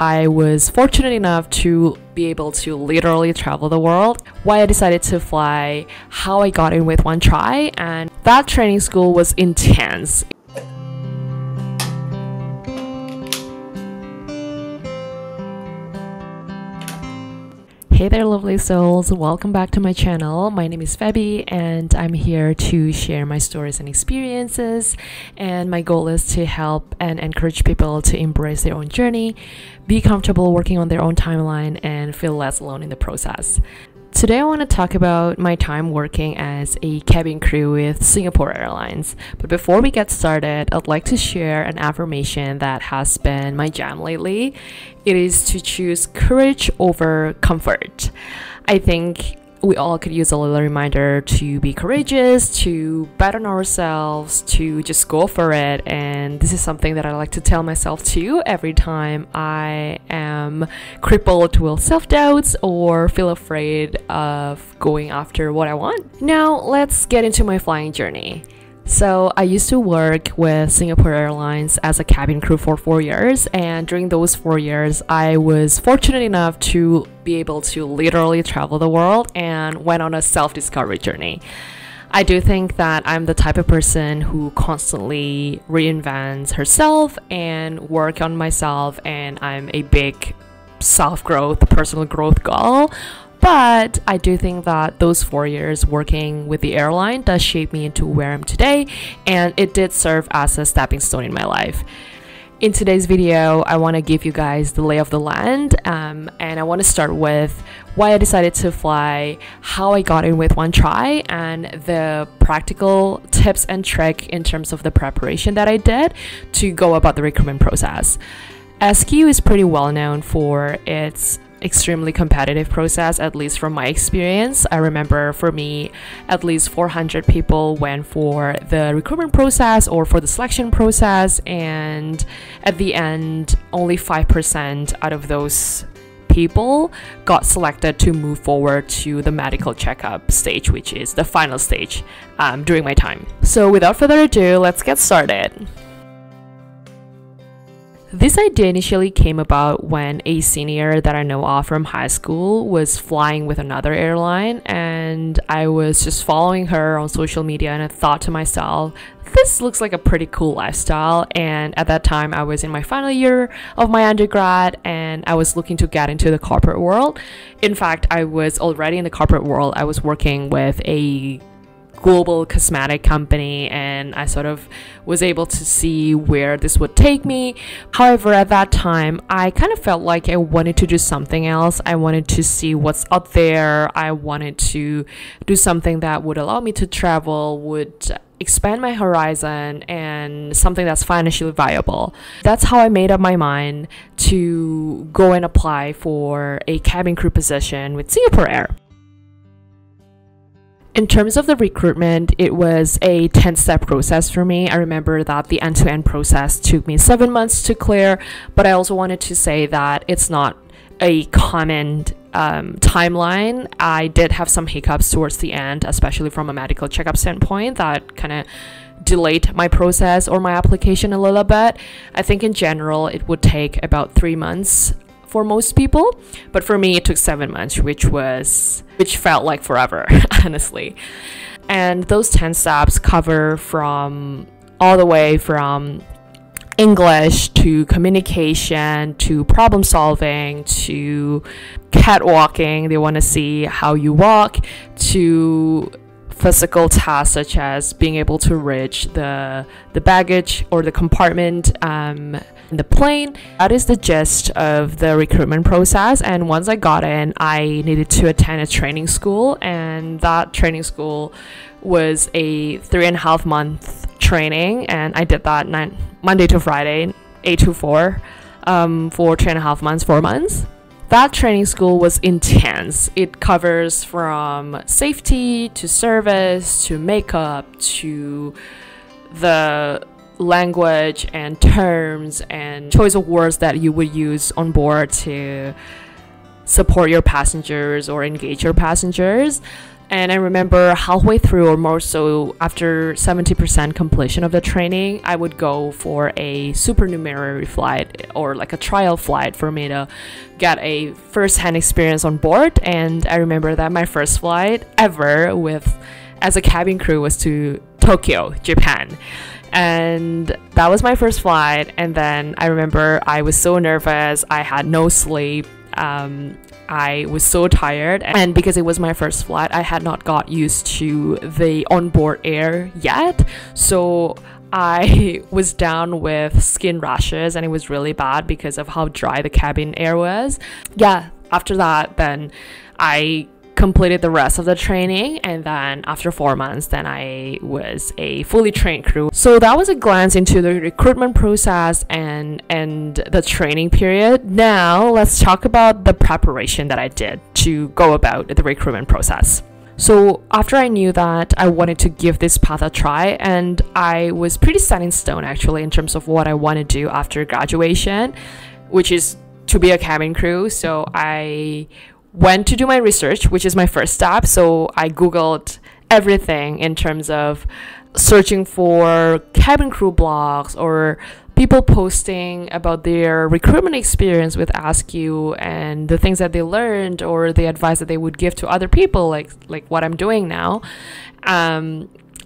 I was fortunate enough to be able to literally travel the world. Why I decided to fly, how I got in with one try, and that training school was intense. Hey there lovely souls, welcome back to my channel. My name is Feby and I'm here to share my stories and experiences, and my goal is to help and encourage people to embrace their own journey, be comfortable working on their own timeline, and feel less alone in the process. Today I want to talk about my time working as a cabin crew with Singapore Airlines. But before we get started, I'd like to share an affirmation that has been my jam lately. It is to choose courage over comfort. I think we all could use a little reminder to be courageous, to bet on ourselves, to just go for it. And this is something that I like to tell myself too every time I am crippled with self-doubts or feel afraid of going after what I want. Now let's get into my flying journey. So I used to work with Singapore Airlines as a cabin crew for 4 years, and during those 4 years I was fortunate enough to be able to literally travel the world and went on a self-discovery journey. I do think that I'm the type of person who constantly reinvents herself and work on myself, and I'm a big self-growth, personal growth goal. But I do think that those 4 years working with the airline does shape me into where I am today, and it did serve as a stepping stone in my life. In today's video, I want to give you guys the lay of the land, and I want to start with why I decided to fly, how I got in with one try, and the practical tips and trick in terms of the preparation that I did to go about the recruitment process. SQ is pretty well known for its extremely competitive process, at least from my experience. I remember for me, at least 400 people went for the recruitment process or for the selection process, and at the end only 5% out of those people got selected to move forward to the medical checkup stage, which is the final stage during my time. So without further ado, let's get started. This idea initially came about when a senior that I know of from high school was flying with another airline, and I was just following her on social media, and I thought to myself, this looks like a pretty cool lifestyle. And at that time I was in my final year of my undergrad, and I was looking to get into the corporate world. In fact, I was already in the corporate world. I was working with a global cosmetic company, and I sort of was able to see where this would take me. However, at that time I kind of felt like I wanted to do something else. I wanted to see what's out there. I wanted to do something that would allow me to travel, would expand my horizon, and something that's financially viable. That's how I made up my mind to go and apply for a cabin crew position with Singapore Air. In terms of the recruitment, it was a 10-step process for me. I remember that the end-to-end process took me 7 months to clear, but I also wanted to say that it's not a common timeline. I did have some hiccups towards the end, especially from a medical checkup standpoint, that kind of delayed my process or my application a little bit. I think in general, it would take about 3 months for most people, but for me it took 7 months, which felt like forever honestly. And those 10 steps cover from all the way from English to communication to problem solving to catwalking. They want to see how you walk, to physical tasks such as being able to reach the baggage or the compartment in the plane. That is the gist of the recruitment process. And once I got in, I needed to attend a training school, and that training school was a 3.5 month training, and I did that Monday to Friday, 8 to 4, for 3.5 months, 4 months. That training school was intense. It covers from safety to service to makeup to the language and terms and choice of words that you would use on board to support your passengers or engage your passengers. And I remember halfway through, or more so after 70% completion of the training, I would go for a supernumerary flight, or like a trial flight, for me to get a first-hand experience on board. And I remember that my first flight ever as a cabin crew was to Tokyo, Japan. And that was my first flight. And then I remember I was so nervous. I had no sleep. I was so tired, and because it was my first flight, I had not got used to the onboard air yet, so I was down with skin rashes, and it was really bad because of how dry the cabin air was. Yeah, after that, then I completed the rest of the training, and then after 4 months, then I was a fully trained crew. So that was a glance into the recruitment process and the training period. Now let's talk about the preparation that I did to go about the recruitment process. So after I knew that I wanted to give this path a try, and I was pretty set in stone actually in terms of what I want to do after graduation, which is to be a cabin crew. So I went to do my research, which is my first step. So I googled everything in terms of searching for cabin crew blogs or people posting about their recruitment experience with AskU and the things that they learned or the advice that they would give to other people, like what I'm doing now.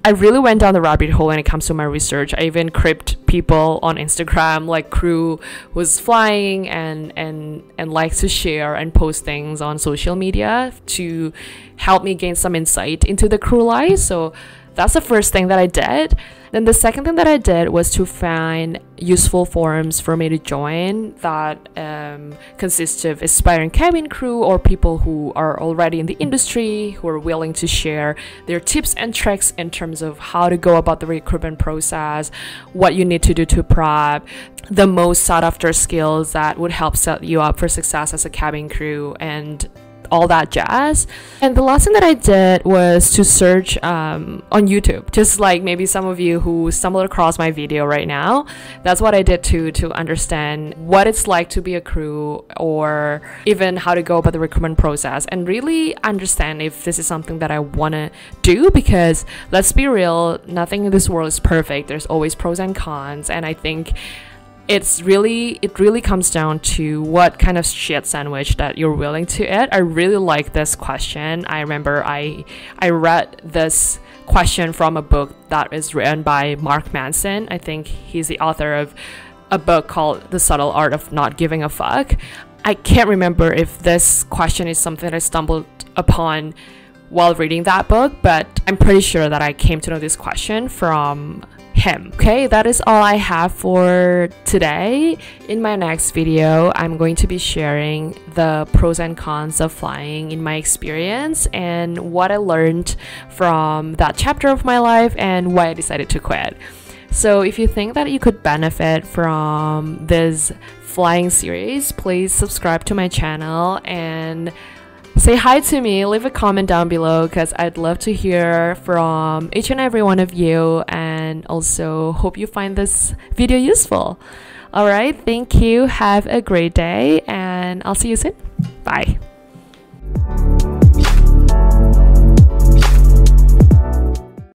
I really went down the rabbit hole when it comes to my research. I even cribbed people on Instagram, like crew who's flying and likes to share and post things on social media to help me gain some insight into the crew life. So that's the first thing that I did. Then the second thing that I did was to find useful forums for me to join that consist of aspiring cabin crew or people who are already in the industry, who are willing to share their tips and tricks in terms of how to go about the recruitment process, what you need to do to prep, the most sought after skills that would help set you up for success as a cabin crew, and all that jazz. And the last thing that I did was to search on YouTube, just like maybe some of you who stumbled across my video right now. That's what I did to understand what it's like to be a crew, or even how to go about the recruitment process, and really understand if this is something that I want to do, because let's be real, nothing in this world is perfect. There's always pros and cons, and I think it really comes down to what kind of shit sandwich that you're willing to eat. I really like this question. I remember I read this question from a book that is written by Mark Manson. I think he's the author of a book called The Subtle Art of Not Giving a Fuck. I can't remember if this question is something that I stumbled upon while reading that book, but I'm pretty sure that I came to know this question from him. Okay, that is all I have for today. In my next video, I'm going to be sharing the pros and cons of flying in my experience and what I learned from that chapter of my life and why I decided to quit. So if you think that you could benefit from this flying series, please subscribe to my channel and say hi to me, leave a comment down below, because I'd love to hear from each and every one of you, and also hope you find this video useful. Alright, thank you, have a great day, and I'll see you soon. Bye.